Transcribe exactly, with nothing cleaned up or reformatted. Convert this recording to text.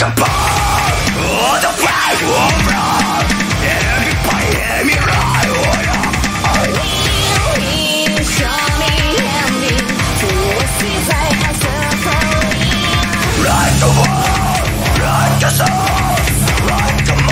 like a bomb. All the way will run. Every by every right order. We'll show me ending. To seas I have suffering. Right the world, right the soul, right the